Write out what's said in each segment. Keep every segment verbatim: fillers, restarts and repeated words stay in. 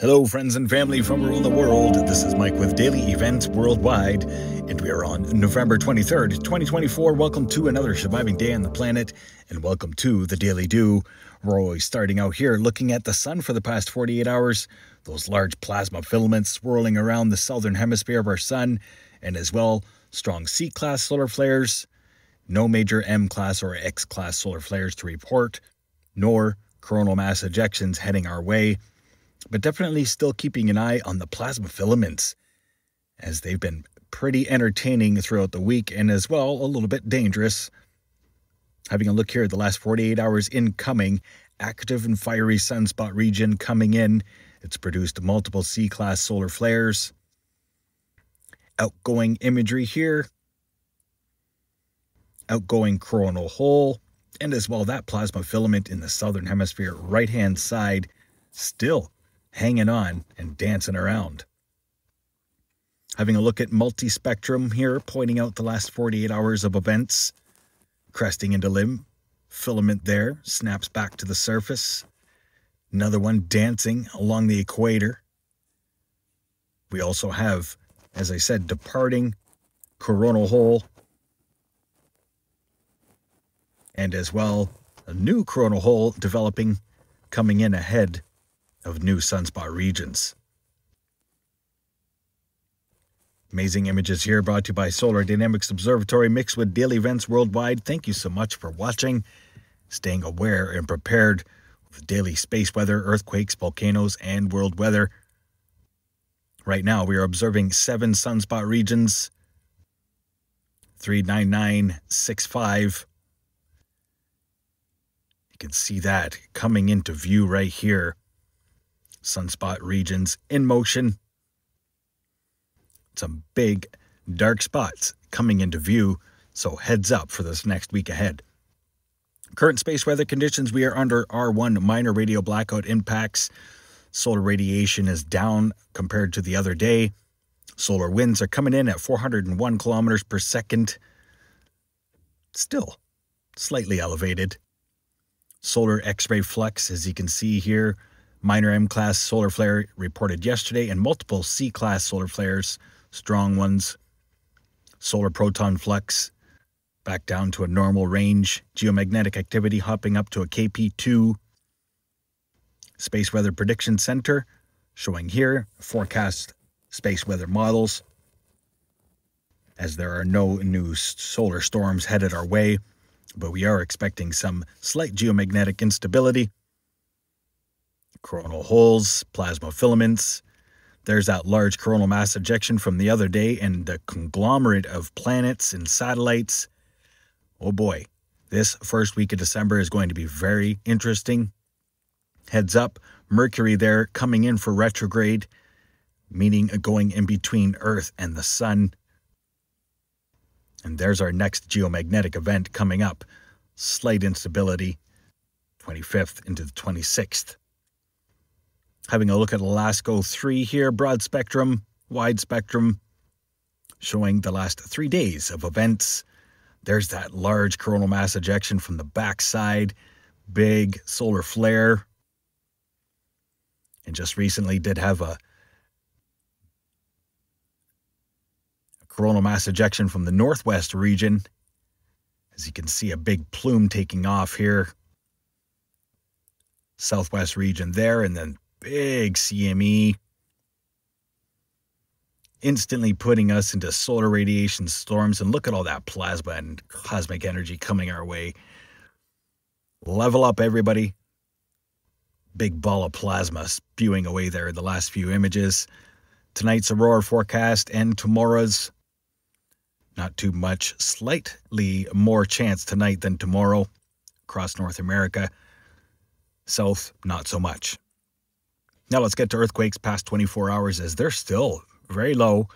Hello, friends and family from around the world. This is Mike with Daily Events Worldwide, and we are on November twenty-third, twenty twenty-four. Welcome to another surviving day on the planet, and welcome to the Daily Dew. We're always starting out here looking at the sun for the past forty-eight hours, those large plasma filaments swirling around the southern hemisphere of our sun, and as well, strong C class solar flares, no major M class or X class solar flares to report, nor coronal mass ejections heading our way. But definitely still keeping an eye on the plasma filaments, as they've been pretty entertaining throughout the week and as well a little bit dangerous. Having a look here at the last forty-eight hours incoming, active and fiery sunspot region coming in. It's produced multiple C class solar flares. Outgoing imagery here. Outgoing coronal hole. And as well that plasma filament in the southern hemisphere right-hand side still hanging on and dancing around. Having a look at multispectrum here, pointing out the last forty-eight hours of events. Cresting into limb, filament there, snaps back to the surface. Another one dancing along the equator. We also have, as I said, departing coronal hole. And as well, a new coronal hole developing, coming in ahead of new sunspot regions. Amazing images here brought to you by Solar Dynamics Observatory mixed with Daily Events Worldwide. Thank you so much for watching, staying aware and prepared with daily space weather, earthquakes, volcanoes, and world weather. Right now we are observing seven sunspot regions, three nine nine six five. You can see that coming into view right here. Sunspot regions in motion. Some big dark spots coming into view, so heads up for this next week ahead. Current space weather conditions, we are under R one minor radio blackout impacts. Solar radiation is down compared to the other day. Solar winds are coming in at four hundred one kilometers per second. Still slightly elevated. Solar X-ray flux, as you can see here. Minor M class solar flare reported yesterday and multiple C class solar flares, strong ones. Solar proton flux back down to a normal range. Geomagnetic activity hopping up to a K P two. Space Weather Prediction Center showing here forecast space weather models, as there are no new solar storms headed our way, but we are expecting some slight geomagnetic instability. Coronal holes, plasma filaments. There's that large coronal mass ejection from the other day and the conglomerate of planets and satellites. Oh boy, this first week of December is going to be very interesting. Heads up, Mercury there coming in for retrograde, meaning going in between Earth and the Sun. And there's our next geomagnetic event coming up. Slight instability, twenty-fifth into the twenty-sixth. Having a look at Alaska three here, broad spectrum, wide spectrum, showing the last three days of events. There's that large coronal mass ejection from the backside, big solar flare. And just recently did have a, a coronal mass ejection from the northwest region. As you can see, a big plume taking off here. Southwest region there, and then big C M E, instantly putting us into solar radiation storms. And look at all that plasma and cosmic energy coming our way. Level up, everybody. Big ball of plasma spewing away there in the last few images. Tonight's aurora forecast and tomorrow's. Not too much. Slightly more chance tonight than tomorrow across North America. South, not so much. Now let's get to earthquakes past twenty-four hours, as they're still very low.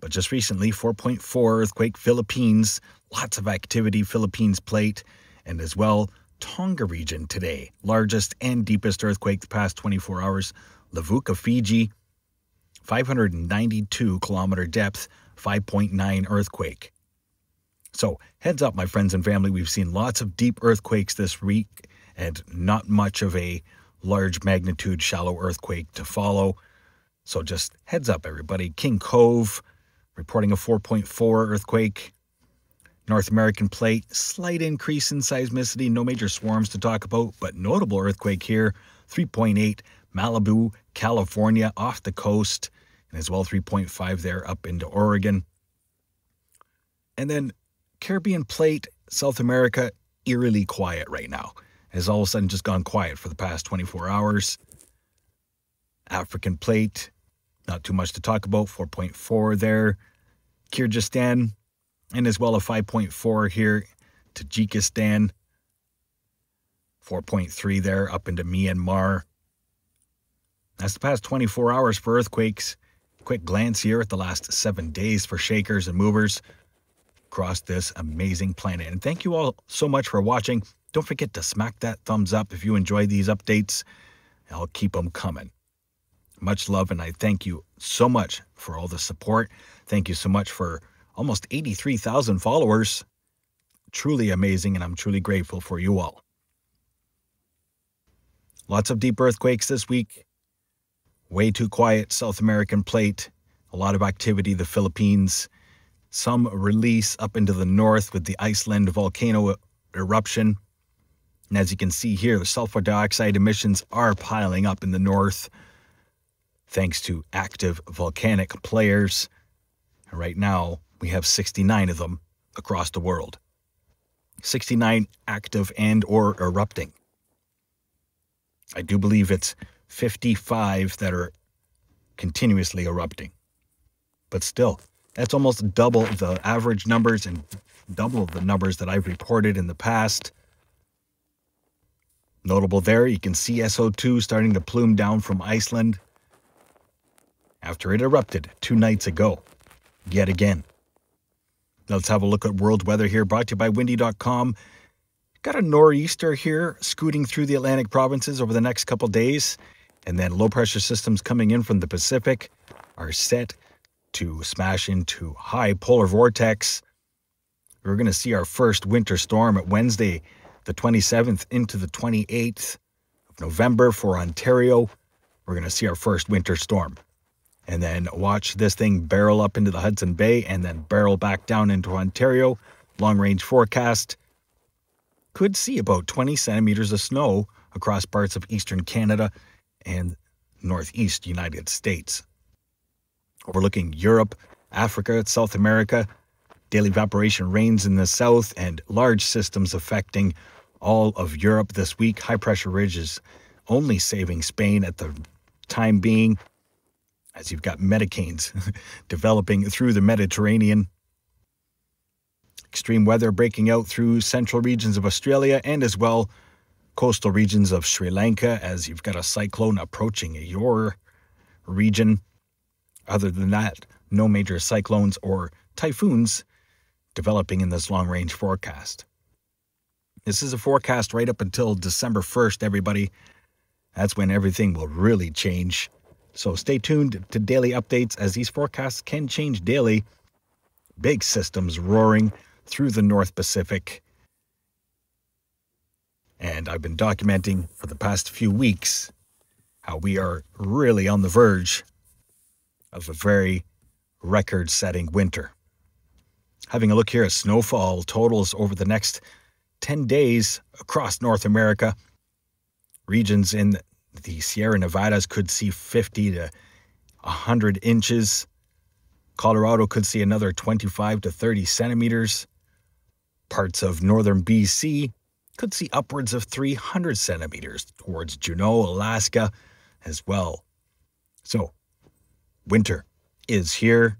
But just recently, four point four earthquake, Philippines. Lots of activity, Philippines plate. And as well, Tonga region today. Largest and deepest earthquake the past twenty-four hours. Levuka, Fiji. five hundred ninety-two kilometer depth, five point nine earthquake. So heads up, my friends and family. We've seen lots of deep earthquakes this week and not much of a large magnitude shallow earthquake to follow. So just heads up, everybody. King Cove reporting a four point four earthquake. North American plate, slight increase in seismicity, no major swarms to talk about, but notable earthquake here, three point eight, Malibu, California, off the coast, and as well three point five there up into Oregon. And then Caribbean plate, South America, eerily quiet right now. Has all of a sudden just gone quiet for the past twenty-four hours. African plate, not too much to talk about, four point four there. Kyrgyzstan, and as well a five point four here. Tajikistan, four point three there up into Myanmar. That's the past twenty-four hours for earthquakes. Quick glance here at the last seven days for shakers and movers across this amazing planet. And thank you all so much for watching. Don't forget to smack that thumbs up if you enjoy these updates. I'll keep them coming. Much love, and I thank you so much for all the support. Thank you so much for almost eighty-three thousand followers. Truly amazing, and I'm truly grateful for you all. Lots of deep earthquakes this week. Way too quiet, South American plate. A lot of activity, the Philippines. Some release up into the north with the Iceland volcano eruption. And as you can see here, the sulfur dioxide emissions are piling up in the north, thanks to active volcanic players. And right now, we have sixty-nine of them across the world. sixty-nine active and or erupting. I do believe it's fifty-five that are continuously erupting. But still, that's almost double the average numbers and double the numbers that I've reported in the past. Notable there, you can see S O two starting to plume down from Iceland after it erupted two nights ago, yet again. Now let's have a look at world weather here, brought to you by windy dot com. Got a nor'easter here scooting through the Atlantic provinces over the next couple days, and then low pressure systems coming in from the Pacific are set to smash into high polar vortex. We're going to see our first winter storm at Wednesday, the twenty-seventh into the twenty-eighth of November for Ontario. We're going to see our first winter storm. And then watch this thing barrel up into the Hudson Bay and then barrel back down into Ontario. Long-range forecast could see about twenty centimeters of snow across parts of eastern Canada and northeast United States. Overlooking Europe, Africa, South America, daily evaporation rains in the south and large systems affecting all of Europe this week. High pressure ridge is only saving Spain at the time being, as you've got metacanes developing through the Mediterranean. Extreme weather breaking out through central regions of Australia and as well coastal regions of Sri Lanka, as you've got a cyclone approaching your region. Other than that, no major cyclones or typhoons developing in this long-range forecast. This is a forecast right up until December first, everybody. That's when everything will really change. So stay tuned to daily updates, as these forecasts can change daily. Big systems roaring through the North Pacific. And I've been documenting for the past few weeks how we are really on the verge of a very record-setting winter. Having a look here at snowfall totals over the next ten days across North America. Regions in the Sierra Nevadas could see fifty to one hundred inches. Colorado could see another twenty-five to thirty centimeters. Parts of northern B C could see upwards of three hundred centimeters towards Juneau, Alaska as well. So winter is here.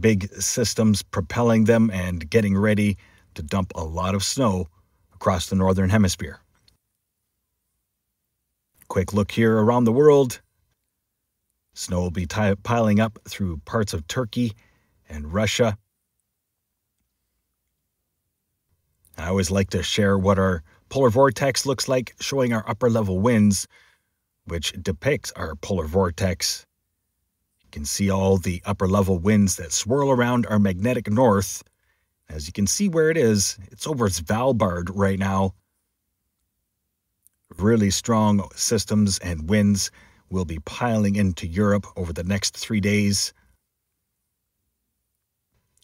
Big systems propelling them and getting ready to dump a lot of snow across the northern hemisphere. Quick look here around the world. Snow will be piling up through parts of Turkey and Russia. I always like to share what our polar vortex looks like, showing our upper level winds, which depicts our polar vortex. You can see all the upper level winds that swirl around our magnetic north. As you can see where it is, it's over its Svalbard right now. Really strong systems and winds will be piling into Europe over the next three days.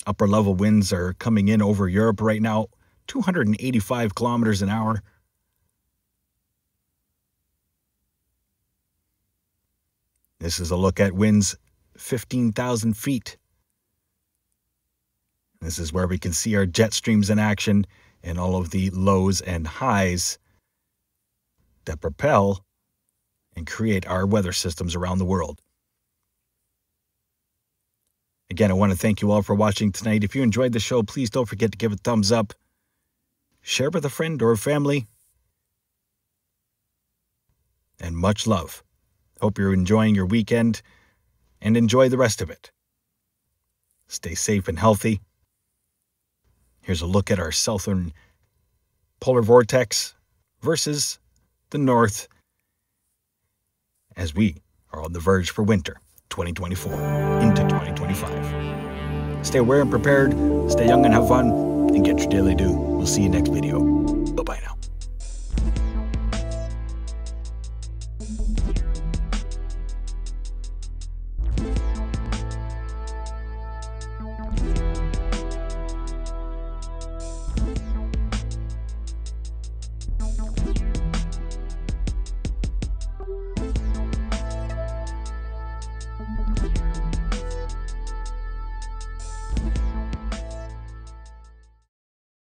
Upper level winds are coming in over Europe right now, two hundred eighty-five kilometers an hour. This is a look at winds fifteen thousand feet. This is where we can see our jet streams in action and all of the lows and highs that propel and create our weather systems around the world. Again, I want to thank you all for watching tonight. If you enjoyed the show, please don't forget to give it a thumbs up. Share with a friend or family. And much love. Hope you're enjoying your weekend and enjoy the rest of it. Stay safe and healthy. Here's a look at our southern polar vortex versus the north as we are on the verge for winter twenty twenty-four into twenty twenty-five. Stay aware and prepared, stay young and have fun, and get your daily dew. We'll see you next video. Bye-bye now.